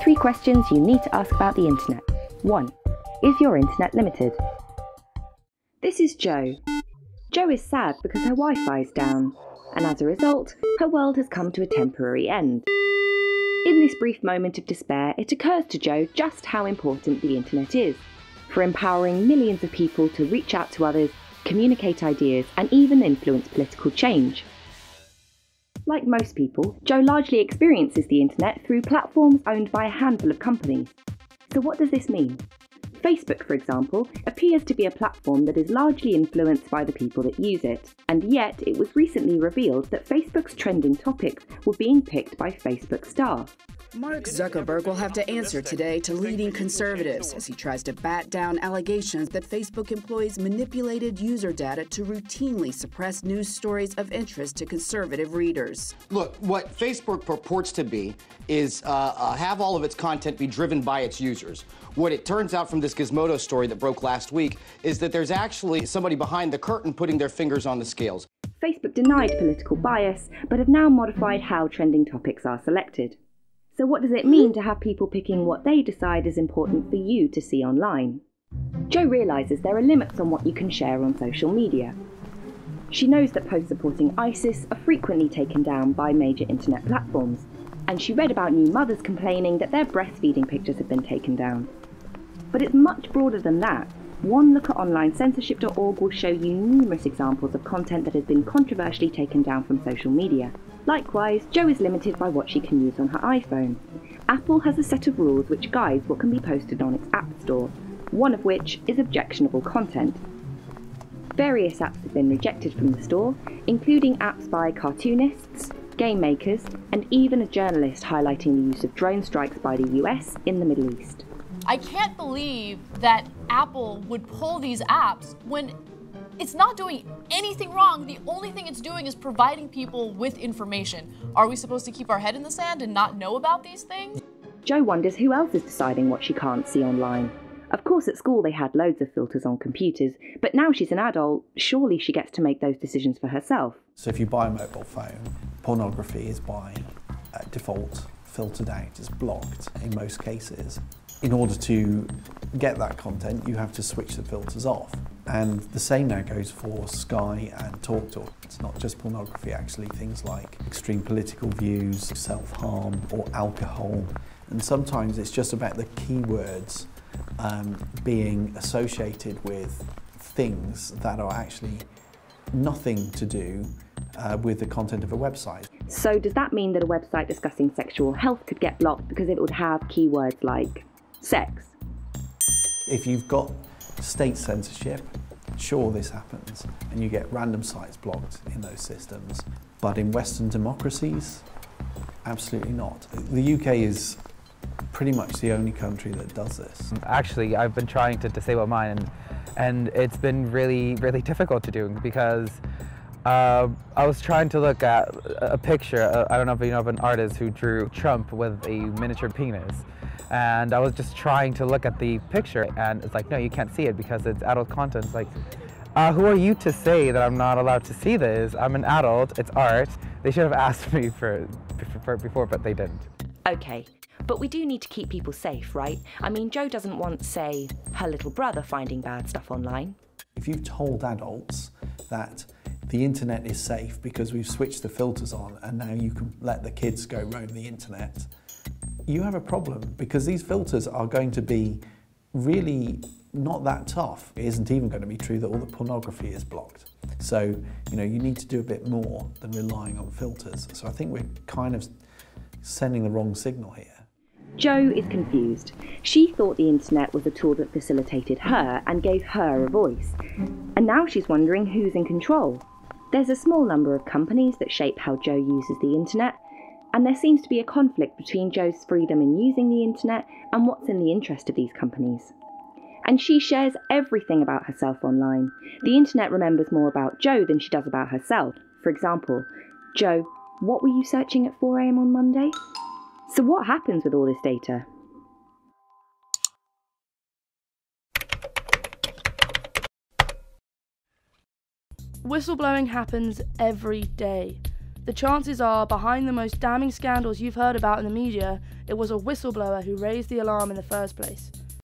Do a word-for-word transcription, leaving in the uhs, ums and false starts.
Three questions you need to ask about the internet. One. Is your internet limited? This is Jo. Jo is sad because her Wi-Fi is down, and as a result, her world has come to a temporary end. In this brief moment of despair, it occurs to Jo just how important the internet is for empowering millions of people to reach out to others, communicate ideas, and even influence political change. Like most people, Jo largely experiences the internet through platforms owned by a handful of companies. So what does this mean? Facebook, for example, appears to be a platform that is largely influenced by the people that use it, and yet it was recently revealed that Facebook's trending topics were being picked by Facebook staff. Mark Zuckerberg will have to answer today to leading conservatives as he tries to bat down allegations that Facebook employs manipulated user data to routinely suppress news stories of interest to conservative readers. Look, what Facebook purports to be is uh, uh, have all of its content be driven by its users. What it turns out from this Gizmodo story that broke last week is that there's actually somebody behind the curtain putting their fingers on the scales. Facebook denied political bias, but have now modified how trending topics are selected. So what does it mean to have people picking what they decide is important for you to see online? Jo realises there are limits on what you can share on social media. She knows that posts supporting ISIS are frequently taken down by major internet platforms, and she read about new mothers complaining that their breastfeeding pictures have been taken down. But it's much broader than that. One look at online censorship dot org will show you numerous examples of content that has been controversially taken down from social media. Likewise, Jo is limited by what she can use on her iPhone. Apple has a set of rules which guides what can be posted on its App Store, one of which is objectionable content. Various apps have been rejected from the store, including apps by cartoonists, game makers, and even a journalist highlighting the use of drone strikes by the U S in the Middle East. I can't believe that Apple would pull these apps when it's not doing anything wrong. The only thing it's doing is providing people with information. Are we supposed to keep our head in the sand and not know about these things? Jo wonders who else is deciding what she can't see online. Of course, at school they had loads of filters on computers, but now she's an adult, surely she gets to make those decisions for herself. So if you buy a mobile phone, pornography is by uh, default filtered out, it's blocked in most cases. In order to get that content, you have to switch the filters off. And the same now goes for Sky and TalkTalk. It's not just pornography, actually, things like extreme political views, self-harm or alcohol. And sometimes it's just about the keywords um, being associated with things that are actually nothing to do uh, with the content of a website. So does that mean that a website discussing sexual health could get blocked because it would have keywords like sex? If you've got state censorship, sure, this happens, and you get random sites blocked in those systems. But in Western democracies, absolutely not. The U K is pretty much the only country that does this. Actually, I've been trying to disable mine, and, and it's been really, really difficult to do because uh, I was trying to look at a picture, uh, I don't know if you know of an artist who drew Trump with a miniature penis. And I was just trying to look at the picture, and it's like, no, you can't see it because it's adult content. It's like, uh, who are you to say that I'm not allowed to see this? I'm an adult, it's art. They should have asked me for, for it before, but they didn't. Okay, but we do need to keep people safe, right? I mean, Jo doesn't want, say, her little brother finding bad stuff online. If you've told adults that the internet is safe because we've switched the filters on and now you can let the kids go roam the internet, you have a problem, because these filters are going to be really not that tough. It isn't even going to be true that all the pornography is blocked. So, you know, you need to do a bit more than relying on filters. So I think we're kind of sending the wrong signal here. Jo is confused. She thought the internet was a tool that facilitated her and gave her a voice. And now she's wondering who's in control. There's a small number of companies that shape how Jo uses the internet, and there seems to be a conflict between Jo's freedom in using the internet and what's in the interest of these companies. And she shares everything about herself online. The internet remembers more about Jo than she does about herself. For example, Jo, what were you searching at four A M on Monday? So what happens with all this data? Whistleblowing happens every day. The chances are, behind the most damning scandals you've heard about in the media, it was a whistleblower who raised the alarm in the first place.